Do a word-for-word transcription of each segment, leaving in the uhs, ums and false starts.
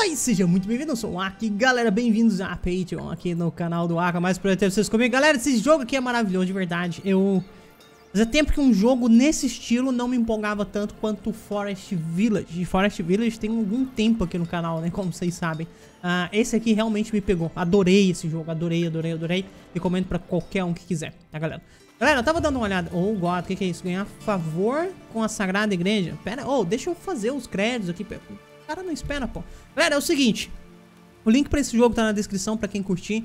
Olá e seja muito bem-vindo, eu sou o Aki, galera, bem-vindos a Patreon aqui no canal do Aki, mais prazer ter vocês comigo. Galera, esse jogo aqui é maravilhoso, de verdade, eu... Fazia tempo que um jogo nesse estilo não me empolgava tanto quanto Forest Village. E Forest Village tem algum tempo aqui no canal, né, como vocês sabem. Uh, esse aqui realmente me pegou, adorei esse jogo, adorei, adorei, adorei. Recomendo pra qualquer um que quiser, tá, galera? Galera, eu tava dando uma olhada. Oh, God, o que que é isso? Ganhar favor com a Sagrada Igreja? Pera, oh, deixa eu fazer os créditos aqui, pera. O cara não espera, pô. Galera, é o seguinte. O link pra esse jogo tá na descrição, pra quem curtir.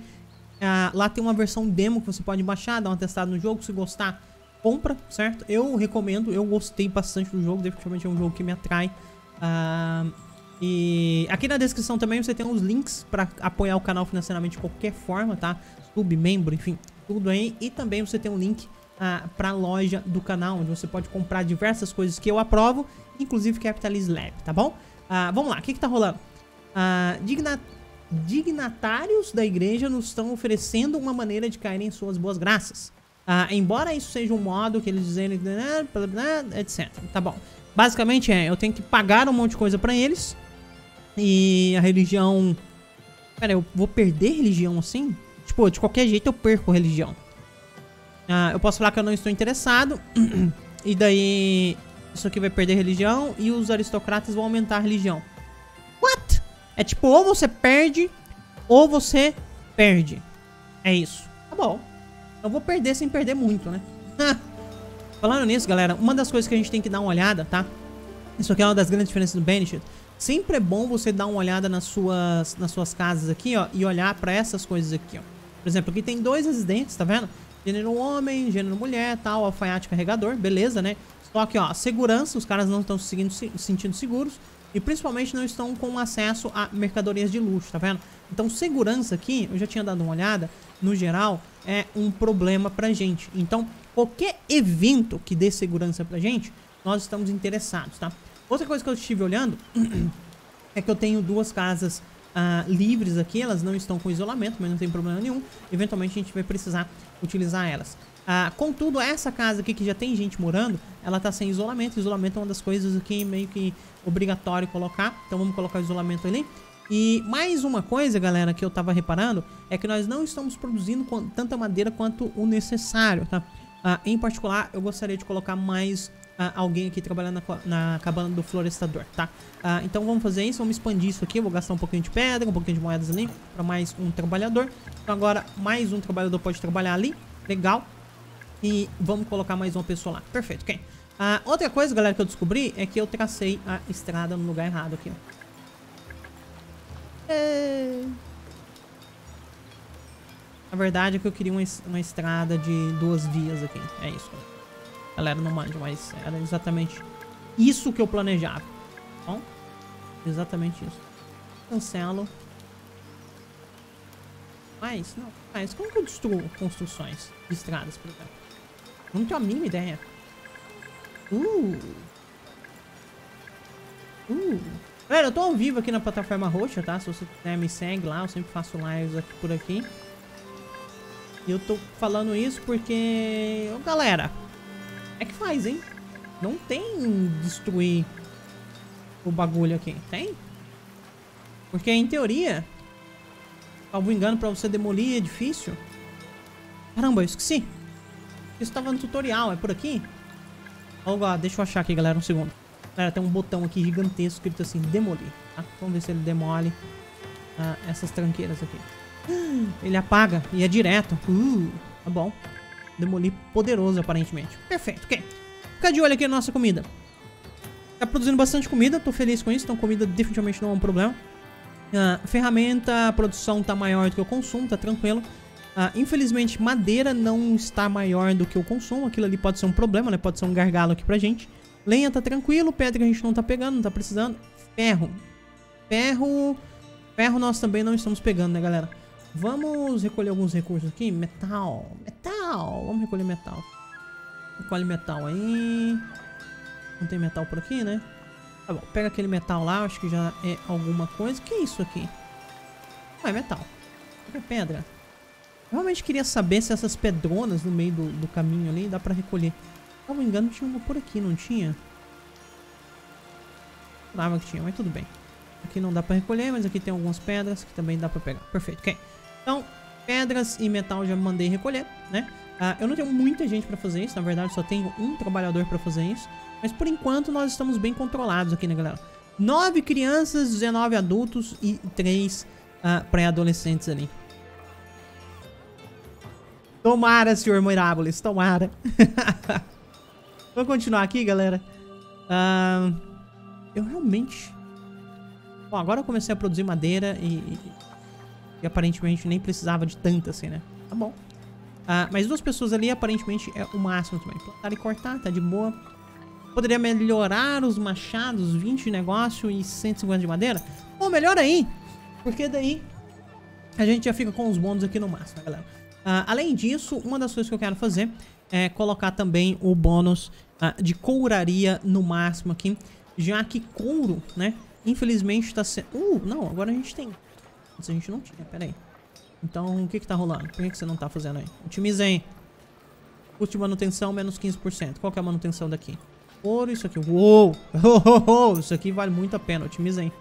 Ah, lá tem uma versão demo que você pode baixar, dar uma testada no jogo. Se gostar, compra, certo? Eu recomendo, eu gostei bastante do jogo. Definitivamente é um jogo que me atrai. Ah, e aqui na descrição também você tem os links pra apoiar o canal financeiramente de qualquer forma, tá? Sub, membro, enfim, tudo aí. E também você tem um link... Uh, para a loja do canal, onde você pode comprar diversas coisas que eu aprovo, inclusive Capitalism Lab, tá bom? Uh, vamos lá, o que que tá rolando? Uh, digna... Dignatários da igreja nos estão oferecendo uma maneira de cair em suas boas graças. Uh, embora isso seja um modo que eles dizem, etcétera. Tá bom. Basicamente é, eu tenho que pagar um monte de coisa para eles. E a religião... Pera, eu vou perder religião assim? Tipo, de qualquer jeito eu perco a religião. Ah, eu posso falar que eu não estou interessado. E daí isso aqui vai perder religião e os aristocratas vão aumentar a religião. What? É tipo, ou você perde ou você perde. É isso. Tá bom. Eu vou perder sem perder muito, né? Falando nisso, galera, uma das coisas que a gente tem que dar uma olhada, tá? Isso aqui é uma das grandes diferenças do Banished. Sempre é bom você dar uma olhada nas suas, nas suas casas aqui, ó, e olhar pra essas coisas aqui, ó. Por exemplo, aqui tem dois residentes, tá vendo? Gênero homem, gênero mulher, tal, alfaiate carregador, beleza, né? Só que, ó, segurança, os caras não estão se sentindo seguros e principalmente não estão com acesso a mercadorias de luxo, tá vendo? Então, segurança aqui, eu já tinha dado uma olhada, no geral, é um problema pra gente. Então, qualquer evento que dê segurança pra gente, nós estamos interessados, tá? Outra coisa que eu estive olhando é que eu tenho duas casas... Uh, livres aqui, elas não estão com isolamento, mas não tem problema nenhum. Eventualmente a gente vai precisar utilizar elas. uh, Contudo, essa casa aqui que já tem gente morando, ela tá sem isolamento. Isolamento é uma das coisas aqui meio que obrigatório colocar. Então vamos colocar o isolamento ali. E mais uma coisa, galera, que eu tava reparando é que nós não estamos produzindo tanta madeira quanto o necessário, tá? Uh, em particular, eu gostaria de colocar mais uh, alguém aqui trabalhando na, na cabana do florestador, tá? Uh, então vamos fazer isso, vamos expandir isso aqui. Eu vou gastar um pouquinho de pedra, um pouquinho de moedas ali para mais um trabalhador. Então agora mais um trabalhador pode trabalhar ali. Legal. E vamos colocar mais uma pessoa lá. Perfeito, ok. Uh, outra coisa, galera, que eu descobri é que eu tracei a estrada no lugar errado aqui, ó. É... Na verdade é que eu queria uma, uma estrada de duas vias aqui. É isso, galera. Galera, não mande, mas era exatamente isso que eu planejava. Bom, exatamente isso. Cancelo. Mas, não. Mas como que eu destruo construções de estradas, por exemplo? Não tenho a mínima ideia. Uh! Uh! Galera, eu tô ao vivo aqui na plataforma roxa, tá? Se você quiser, me segue lá. Eu sempre faço lives aqui por aqui. E eu tô falando isso porque... Ô, galera, é que faz, hein? Não tem destruir o bagulho aqui. Tem? Porque, em teoria, salvo engano, pra você demolir edifício... Caramba, eu esqueci. Isso tava no tutorial. É por aqui? Ó, deixa eu achar aqui, galera. Um segundo. Galera, tem um botão aqui gigantesco escrito assim, demolir. Tá? Vamos ver se ele demole ah, essas tranqueiras aqui. Ele apaga e é direto. Uh, tá bom. Demoli poderoso, aparentemente. Perfeito, ok. Fica de olho aqui na nossa comida. Tá produzindo bastante comida, tô feliz com isso. Então comida definitivamente não é um problema. uh, Ferramenta, a produção tá maior do que o consumo, tá tranquilo. uh, Infelizmente madeira não está maior do que o consumo. Aquilo ali pode ser um problema, né? Pode ser um gargalo aqui pra gente. Lenha tá tranquilo, pedra que a gente não tá pegando, não tá precisando. Ferro Ferro Ferro nós também não estamos pegando, né, galera? Vamos recolher alguns recursos aqui. Metal, metal. Vamos recolher metal. Recolhe metal aí. Não tem metal por aqui, né? Tá bom, pega aquele metal lá. Acho que já é alguma coisa. O que é isso aqui? Ah, é metal. É pedra. Eu realmente queria saber se essas pedronas no meio do, do caminho ali dá pra recolher. Se não me engano, tinha uma por aqui, não tinha? Não lembrava que tinha, mas tudo bem. Aqui não dá pra recolher, mas aqui tem algumas pedras que também dá pra pegar. Perfeito, ok. Então, pedras e metal já mandei recolher, né? Ah, eu não tenho muita gente pra fazer isso. Na verdade, só tenho um trabalhador pra fazer isso. Mas por enquanto, nós estamos bem controlados aqui, né, galera? nove crianças, dezenove adultos e três ah, pré-adolescentes ali. Tomara, senhor Miráboles, tomara. Vou continuar aqui, galera. Ah, eu realmente... Bom, agora eu comecei a produzir madeira e, e, e aparentemente nem precisava de tanta assim, né? Tá bom. Ah, mas duas pessoas ali aparentemente é o máximo também. Plantar e cortar, tá de boa. Poderia melhorar os machados, vinte de negócio e cento e cinquenta de madeira. Ou melhor aí, porque daí a gente já fica com os bônus aqui no máximo, né, galera? Uh, além disso, uma das coisas que eu quero fazer é colocar também o bônus uh, de couraria no máximo aqui, já que couro, né, infelizmente tá sendo... Uh, não, agora a gente tem. Antes a gente não tinha, peraí. Então, o que que tá rolando? Por que que você não tá fazendo aí? Otimiza aí. Custo de manutenção, menos quinze por cento. Qual que é a manutenção daqui? Ouro, isso aqui. Uou! Oh, oh, oh. Isso aqui vale muito a pena, otimiza aí.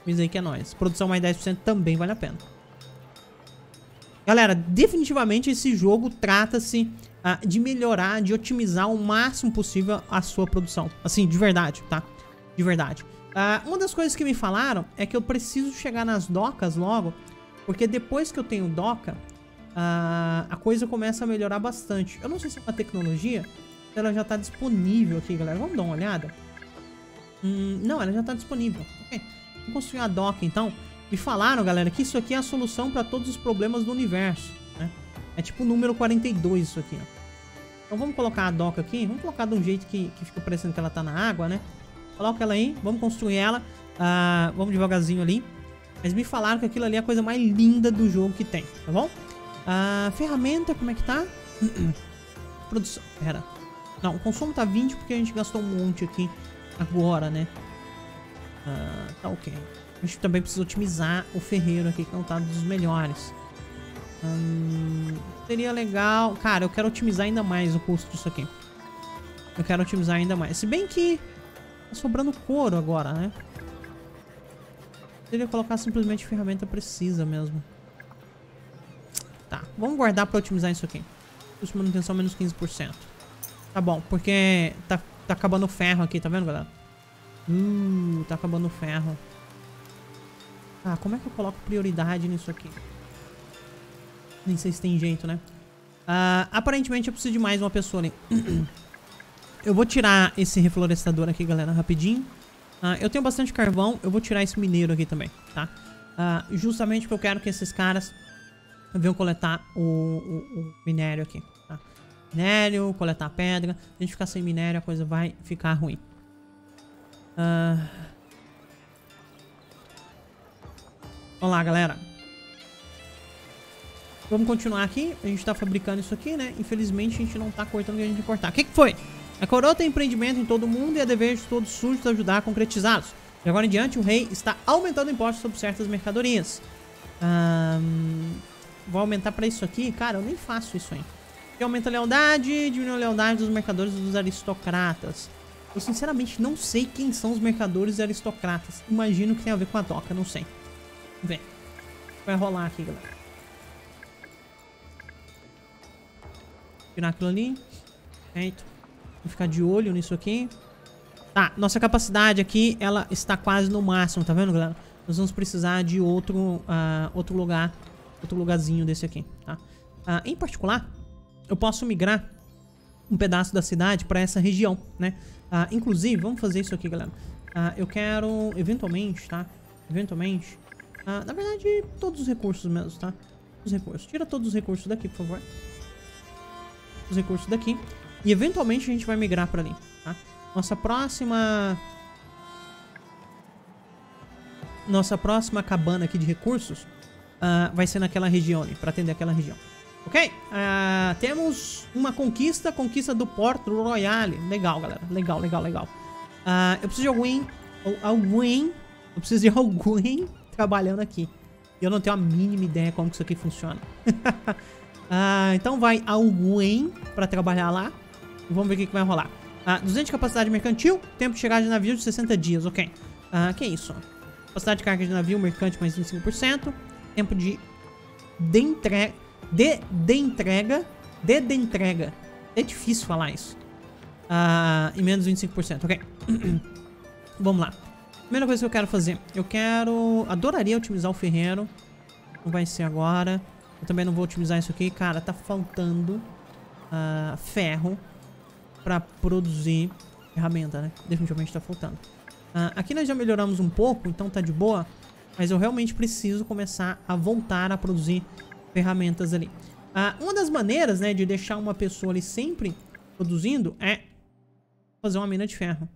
Otimiza aí que é nóis. Produção mais dez por cento também vale a pena. Galera, definitivamente esse jogo trata-se ah, de melhorar, de otimizar o máximo possível a sua produção. Assim, de verdade, tá? De verdade. Ah, uma das coisas que me falaram é que eu preciso chegar nas docas logo, porque depois que eu tenho doca, ah, a coisa começa a melhorar bastante. Eu não sei se é uma tecnologia, se ela já tá disponível aqui, galera. Vamos dar uma olhada? Hum, não, ela já tá disponível. Ok. Vamos construir a doca, então. Me falaram, galera, que isso aqui é a solução para todos os problemas do universo, né? É tipo o número quarenta e dois isso aqui, ó. Então vamos colocar a doca aqui. Vamos colocar de um jeito que, que fica parecendo que ela tá na água, né? Coloca ela aí. Vamos construir ela. Ah, vamos devagarzinho ali. Mas me falaram que aquilo ali é a coisa mais linda do jogo que tem, tá bom? Ah, ferramenta, como é que tá? Produção, pera. Não, o consumo tá vinte porque a gente gastou um monte aqui agora, né? Ah, tá ok. A gente também precisa otimizar o ferreiro aqui, que é um dos melhores. Hum, seria legal... Cara, eu quero otimizar ainda mais o custo disso aqui. Eu quero otimizar ainda mais. Se bem que tá sobrando couro agora, né? Seria colocar simplesmente ferramenta precisa mesmo. Tá, vamos guardar pra otimizar isso aqui. Custo de manutenção menos quinze por cento. Tá bom, porque tá, tá acabando o ferro aqui, tá vendo, galera? Hum, tá acabando o ferro. Ah, como é que eu coloco prioridade nisso aqui? Nem sei se tem jeito, né? Ah, aparentemente eu preciso de mais uma pessoa ali. Eu vou tirar esse reflorestador aqui, galera, rapidinho. Ah, eu tenho bastante carvão. Eu vou tirar esse mineiro aqui também, tá? Ah, justamente porque eu quero que esses caras venham coletar o, o, o minério aqui, tá? Minério, coletar pedra. Se a gente ficar sem minério, a coisa vai ficar ruim. Ah... Vamos lá, galera. Vamos continuar aqui. A gente tá fabricando isso aqui, né? Infelizmente, a gente não tá cortando o que a gente tem que cortar. O que que foi? A coroa tem empreendimento em todo mundo e é dever de todos súditos ajudar a concretizá-los. De agora em diante, o rei está aumentando impostos sobre certas mercadorias. Hum, vou aumentar pra isso aqui. Cara, eu nem faço isso aí. Aqui aumenta a lealdade, diminui a lealdade dos mercadores e dos aristocratas. Eu, sinceramente, não sei quem são os mercadores e aristocratas. Imagino que tem a ver com a doca, não sei. Vem. Vai rolar aqui, galera. Tirar aquilo ali. Perfeito. Vou ficar de olho nisso aqui. Tá, nossa capacidade aqui, ela está quase no máximo, tá vendo, galera? Nós vamos precisar de outro, uh, outro lugar, outro lugarzinho desse aqui, tá? Uh, em particular, eu posso migrar um pedaço da cidade pra essa região, né? Uh, inclusive, vamos fazer isso aqui, galera. Uh, eu quero, eventualmente, tá? Eventualmente... Ah, na verdade, todos os recursos mesmo, tá? Os recursos. Tira todos os recursos daqui, por favor. Os recursos daqui. E, eventualmente, a gente vai migrar pra ali, tá? Nossa próxima... Nossa próxima cabana aqui de recursos uh, vai ser naquela região ali, pra atender aquela região. Ok? Uh, temos uma conquista. Conquista do Porto Royale. Legal, galera. Legal, legal, legal. Uh, eu preciso de alguém... Alguém... Eu preciso de alguém... trabalhando aqui. Eu não tenho a mínima ideia como que isso aqui funciona. Ah, então vai alguém pra trabalhar lá. E vamos ver o que, que vai rolar. Ah, duzentos de capacidade mercantil. Tempo de chegada de navio de sessenta dias. Ok. Ah, que é isso? Capacidade de carga de navio mercante mais vinte e cinco por cento. Tempo de de entrega. De, de entrega. De, de entrega. É difícil falar isso. Uh, e menos vinte e cinco por cento. Ok. Vamos lá. Primeira coisa que eu quero fazer. Eu quero... Adoraria otimizar o ferreiro. Não vai ser agora. Eu também não vou otimizar isso aqui. Cara, tá faltando uh, ferro pra produzir ferramenta, né? Definitivamente tá faltando. Uh, aqui nós já melhoramos um pouco, então tá de boa. Mas eu realmente preciso começar a voltar a produzir ferramentas ali. Uh, uma das maneiras, né, de deixar uma pessoa ali sempre produzindo é fazer uma mina de ferro.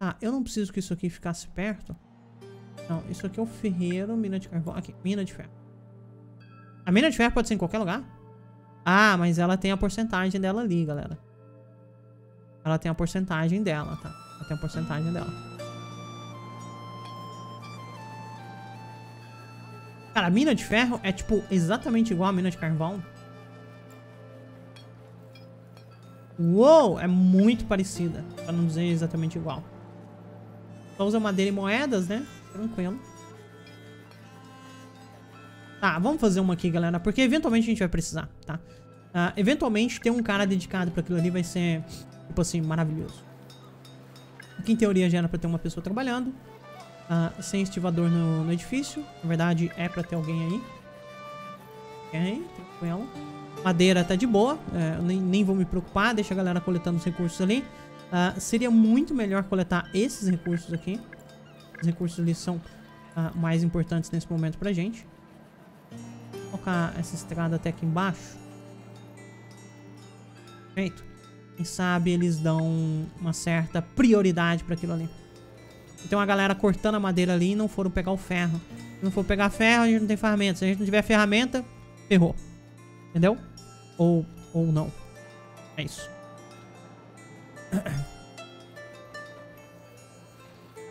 Ah, eu não preciso que isso aqui ficasse perto. Não, isso aqui é o ferreiro, mina de carvão. Aqui, mina de ferro. A mina de ferro pode ser em qualquer lugar? Ah, mas ela tem a porcentagem dela ali, galera. Ela tem a porcentagem dela, tá? Ela tem a porcentagem dela. Cara, a mina de ferro é, tipo, exatamente igual a mina de carvão. Uou! É muito parecida. Pra não dizer exatamente igual. Só usa madeira e moedas, né? Tranquilo. Tá, vamos fazer uma aqui, galera. Porque eventualmente a gente vai precisar, tá? Uh, eventualmente ter um cara dedicado pra aquilo ali vai ser, tipo assim, maravilhoso. Aqui em teoria já era pra ter uma pessoa trabalhando. Uh, sem estivador no, no edifício. Na verdade é pra ter alguém aí. Ok, tranquilo. Madeira tá de boa. É, nem, nem vou me preocupar. Deixa a galera coletando os recursos ali. Uh, seria muito melhor coletar esses recursos aqui. Os recursos ali são uh, mais importantes nesse momento pra gente. Vou colocar essa estrada até aqui embaixo. Perfeito. Quem sabe eles dão uma certa prioridade para aquilo ali. Então a galera cortando a madeira ali e não foram pegar o ferro. Se não for pegar ferro, a gente não tem ferramenta. Se a gente não tiver ferramenta, ferrou. Entendeu? Ou, ou não. É isso.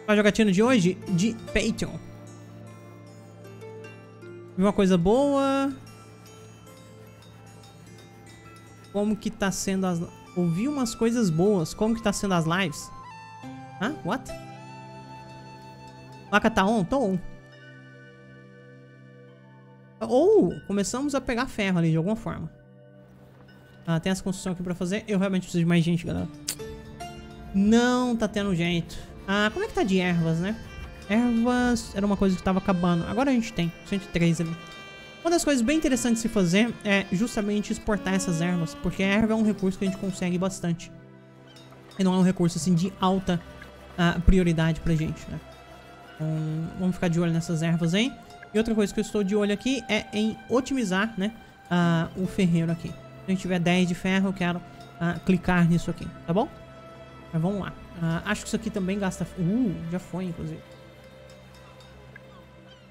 A jogatina de hoje? De Patreon. Uma coisa boa. Como que tá sendo as... Ouvi umas coisas boas. Como que tá sendo as lives? Hã? What? Placa tá on? Tô on. Ou oh, começamos a pegar ferro ali de alguma forma. Ah, tem essa construção aqui pra fazer. Eu realmente preciso de mais gente, galera. Não tá tendo jeito. Ah, como é que tá de ervas, né? Ervas era uma coisa que estava acabando. Agora a gente tem cento e três ali. Uma das coisas bem interessantes de se fazer é justamente exportar essas ervas, porque a erva é um recurso que a gente consegue bastante. E não é um recurso assim de alta uh, prioridade pra gente, né? Então, vamos ficar de olho nessas ervas aí. E outra coisa que eu estou de olho aqui é em otimizar, né, uh, o ferreiro aqui. Se a gente tiver dez de ferro, eu quero uh, clicar nisso aqui, tá bom? Mas vamos lá. Uh, acho que isso aqui também gasta... Uh, já foi, inclusive.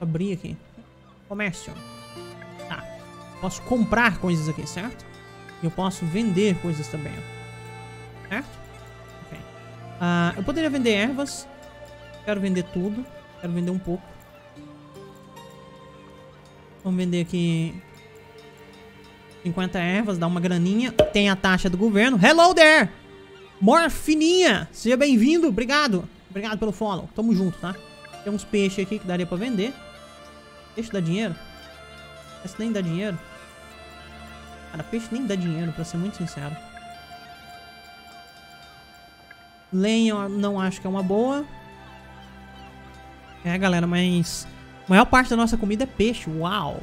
Abrir aqui. Comércio. Tá. Posso comprar coisas aqui, certo? E eu posso vender coisas também, ó. Certo? Ok. Uh, eu poderia vender ervas. Quero vender tudo. Quero vender um pouco. Vamos vender aqui cinquenta ervas. Dá uma graninha. Tem a taxa do governo. Hello there! Morfininha! Seja bem-vindo. Obrigado. Obrigado pelo follow. Tamo junto, tá? Tem uns peixes aqui que daria pra vender. Peixe dá dinheiro? Esse nem dá dinheiro. Cara, peixe nem dá dinheiro, pra ser muito sincero. Lenha eu não acho que é uma boa. É, galera, mas... A maior parte da nossa comida é peixe. Uau!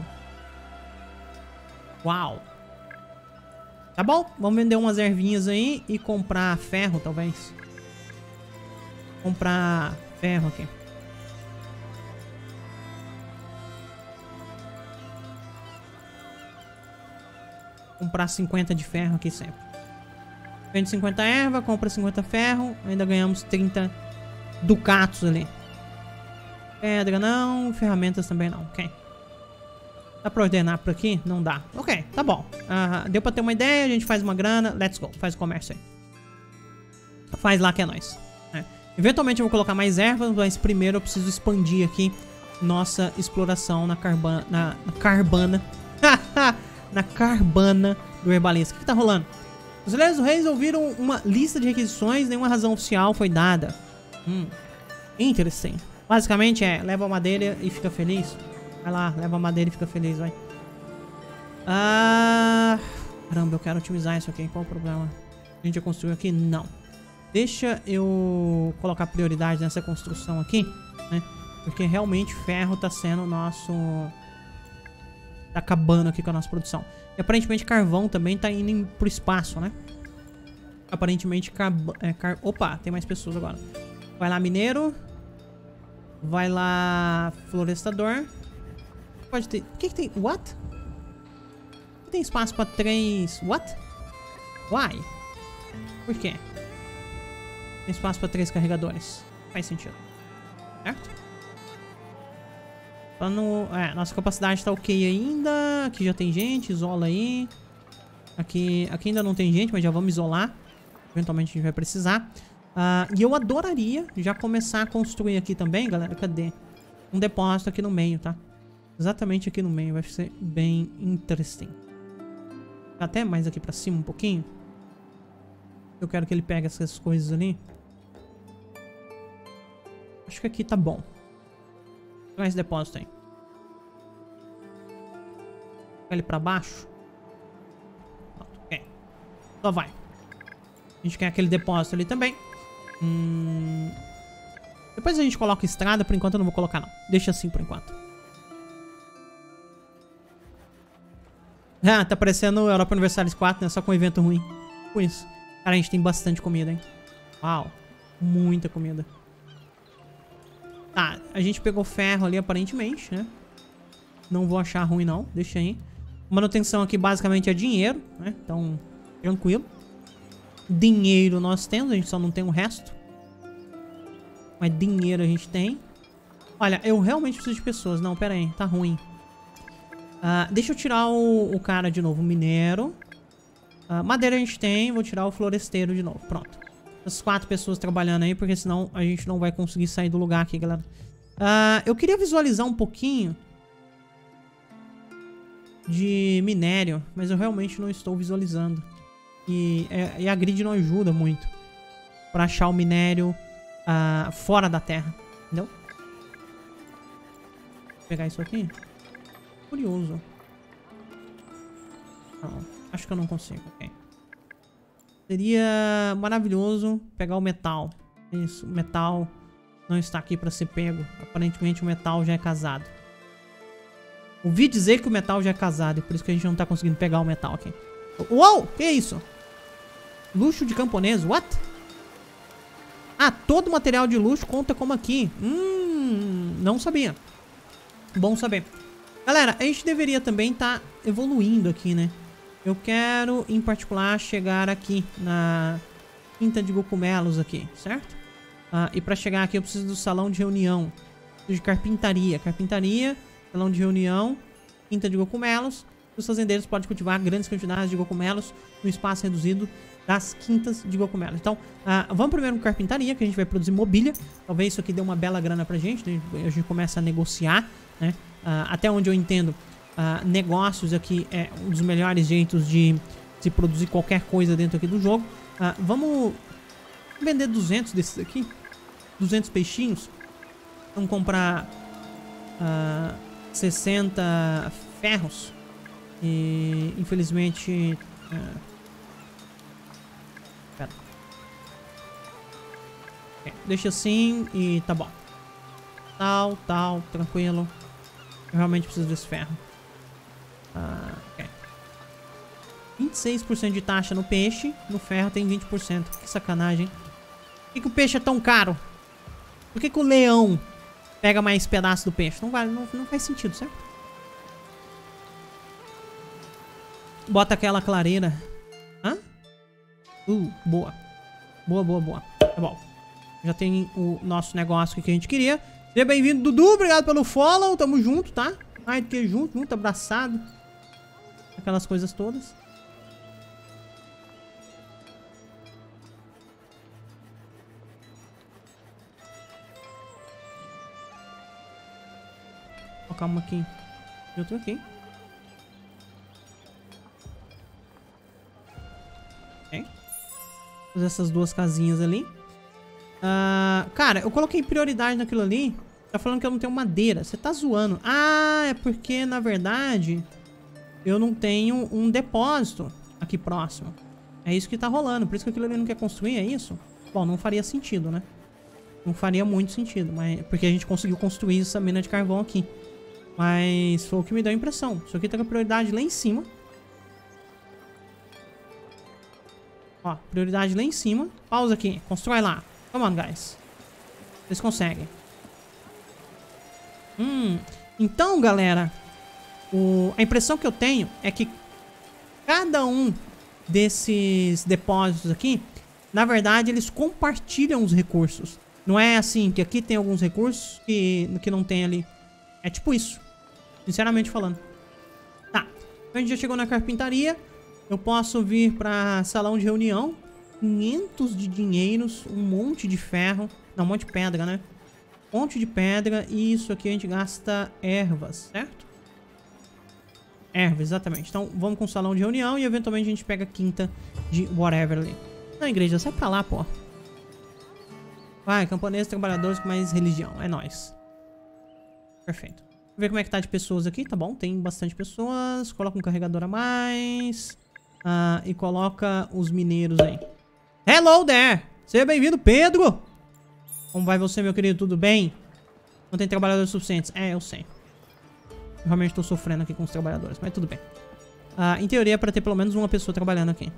Uau! Tá bom, vamos vender umas ervinhas aí e comprar ferro, talvez. Comprar ferro aqui. Comprar cinquenta de ferro aqui sempre. Vende cinquenta erva, compra cinquenta ferro. Ainda ganhamos trinta ducatos ali. Pedra não, ferramentas também não. Ok. Dá pra ordenar por aqui? Não dá. Ok, tá bom. Uh, deu pra ter uma ideia, a gente faz uma grana. Let's go, faz o comércio aí. Faz lá que é nóis. É. Eventualmente eu vou colocar mais ervas, mas primeiro eu preciso expandir aqui nossa exploração na carbana. Na, na carbana. Haha! Na carvana do herbalista. O que, que tá rolando? Os Conselheiros do Reis ouviram uma lista de requisições. Nenhuma razão oficial foi dada. Hum. Interessante. Basicamente é, leva a madeira e fica feliz. Vai lá, leva a madeira e fica feliz, vai. Ah, caramba, eu quero otimizar isso aqui. Qual o problema? A gente já construiu aqui? Não. Deixa eu colocar prioridade nessa construção aqui, né? Porque realmente ferro tá sendo o nosso... Tá acabando aqui com a nossa produção. E aparentemente carvão também tá indo pro espaço, né? Aparentemente car... É, car... Opa, tem mais pessoas agora. Vai lá mineiro. Vai lá florestador. Pode ter... O que que tem? What? Tem espaço pra três... What? Why? Por quê? Tem espaço pra três carregadores. Faz sentido. Certo? Tá no... É, nossa capacidade tá ok ainda. Aqui já tem gente, isola aí. Aqui, aqui ainda não tem gente, mas já vamos isolar. Eventualmente a gente vai precisar. Uh, e eu adoraria já começar a construir aqui também, galera. Cadê? Um depósito aqui no meio, tá? Exatamente aqui no meio. Vai ser bem interessante. Até mais aqui pra cima um pouquinho. Eu quero que ele pegue essas coisas ali. Acho que aqui tá bom. Traz esse depósito aí. Ele pra baixo. Pronto, ok. Só vai. A gente quer aquele depósito ali também. Hum... Depois a gente coloca estrada. Por enquanto eu não vou colocar não. Deixa assim por enquanto. Ah, tá parecendo Europa Universalis quatro, né? Só com evento ruim. Com isso. Cara, a gente tem bastante comida, hein? Uau. Muita comida. Tá, a gente pegou ferro ali, aparentemente, né? Não vou achar ruim, não. Deixa aí. Manutenção aqui, basicamente, é dinheiro, né? Então, tranquilo. Dinheiro nós temos, a gente só não tem o resto. Mas dinheiro a gente tem. Olha, eu realmente preciso de pessoas. Não, pera aí. Tá ruim. Uh, deixa eu tirar o, o cara de novo, o mineiro. Uh, madeira a gente tem, vou tirar o floresteiro de novo, pronto. Essas quatro pessoas trabalhando aí, porque senão a gente não vai conseguir sair do lugar aqui, galera. Uh, eu queria visualizar um pouquinho de minério, mas eu realmente não estou visualizando. E, é, e a grid não ajuda muito pra achar o minério uh, fora da terra, entendeu? Vou pegar isso aqui. Curioso. Não, acho que eu não consigo. Okay. Seria maravilhoso pegar o metal. Isso, o metal não está aqui para ser pego. Aparentemente o metal já é casado. Ouvi dizer que o metal já é casado, e por isso que a gente não tá conseguindo pegar o metal aqui. Uou! Que é isso? Luxo de camponês? What? Ah, todo material de luxo conta como aqui. Hum, não sabia. Bom saber. Galera, a gente deveria também estar tá evoluindo aqui, né? Eu quero, em particular, chegar aqui na quinta de Gocumelos aqui, certo? Ah, e pra chegar aqui eu preciso do salão de reunião. Preciso de carpintaria. Carpintaria, salão de reunião, quinta de Gocumelos. Os fazendeiros podem cultivar grandes quantidades de Gocumelos no espaço reduzido das quintas de Gocumelos. Então, ah, vamos primeiro com carpintaria, que a gente vai produzir mobília. Talvez isso aqui dê uma bela grana pra gente, né? A gente começa a negociar, né? Uh, até onde eu entendo, uh, negócios aqui é um dos melhores jeitos de se produzir qualquer coisa dentro aqui do jogo. Uh, vamos vender duzentos desses aqui, duzentos peixinhos. Vamos comprar uh, sessenta ferros e infelizmente uh, pera. Okay, deixa assim e tá bom. Tal, tal, tranquilo. Eu realmente preciso desse ferro. Ah, ok. vinte e seis por cento de taxa no peixe. No ferro tem vinte por cento. Que sacanagem. Por que, que o peixe é tão caro? Por que, que o leão pega mais pedaço do peixe? Não, vale, não, não faz sentido, certo? Bota aquela clareira. Hã? Uh, boa. Boa, boa, boa. Tá bom. Já tem o nosso negócio que a gente queria. Seja bem-vindo, Dudu. Obrigado pelo follow. Tamo junto, tá? Mais do que junto. Muito abraçado. Aquelas coisas todas. Ó, calma aqui. Eu tô aqui. Ok. Fazer essas duas casinhas ali. Uh, cara, eu coloquei prioridade naquilo ali. Tá falando que eu não tenho madeira. Você tá zoando. Ah, é porque, na verdade, eu não tenho um depósito aqui próximo. É isso que tá rolando. Por isso que aquilo ali não quer construir, é isso? Bom, não faria sentido, né? Não faria muito sentido, mas porque a gente conseguiu construir essa mina de carvão aqui. Mas foi o que me deu a impressão. Isso aqui tá com prioridade lá em cima. Ó, prioridade lá em cima. Pausa aqui. Constrói lá. Come on, guys. Vocês conseguem. Hum. Então, galera, o... a impressão que eu tenho é que cada um desses depósitos aqui, na verdade, eles compartilham os recursos. Não é assim que aqui tem alguns recursos que, que não tem ali. É tipo isso, sinceramente falando. Tá, então a gente já chegou na carpintaria. Eu posso vir pra salão de reunião. Quinhentos de dinheiros, um monte de ferro. Não, um monte de pedra, né? Um monte de pedra. E isso aqui a gente gasta ervas, certo? Ervas, exatamente. Então vamos com o salão de reunião e eventualmente a gente pega a quinta de whatever ali. Não, igreja, sai pra lá, pô. Vai, camponeses, trabalhadores com mais religião. É nóis. Perfeito. Vamos ver como é que tá de pessoas aqui. Tá bom, tem bastante pessoas. Coloca um carregador a mais. Ah, e coloca os mineiros aí. Hello there! Seja bem-vindo, Pedro! Como vai você, meu querido? Tudo bem? Não tem trabalhadores suficientes. É, eu sei. Eu realmente tô sofrendo aqui com os trabalhadores, mas tudo bem. Ah, em teoria é pra ter pelo menos uma pessoa trabalhando aqui.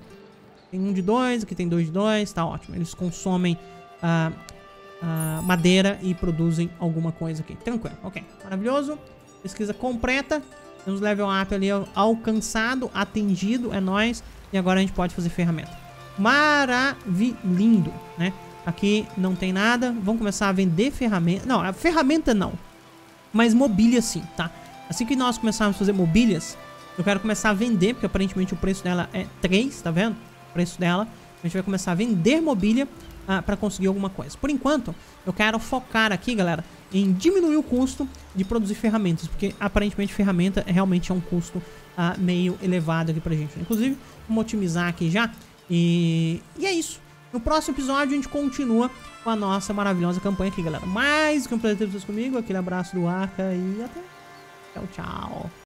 Tem um de dois, aqui tem dois de dois. Tá ótimo. Eles consomem... Ah, Uh, madeira e produzem alguma coisa aqui. Tranquilo, ok, maravilhoso. Pesquisa completa. Temos level up ali alcançado, atingido, é nóis. E agora a gente pode fazer ferramenta. Maravilhindo, né? Aqui não tem nada. Vamos começar a vender ferramenta. Não, a ferramenta não, mas mobília sim, tá? Assim que nós começarmos a fazer mobílias, eu quero começar a vender, porque aparentemente o preço dela é três, tá vendo? O preço dela. A gente vai começar a vender mobília Ah, para conseguir alguma coisa. Por enquanto, eu quero focar aqui, galera, em diminuir o custo de produzir ferramentas, porque aparentemente ferramenta realmente é um custo ah, meio elevado aqui pra gente. Inclusive, vamos otimizar aqui já. E, e é isso. No próximo episódio, a gente continua com a nossa maravilhosa campanha aqui, galera. Mais que um prazer ter vocês comigo. Aquele abraço do Arca e até... Tchau, tchau.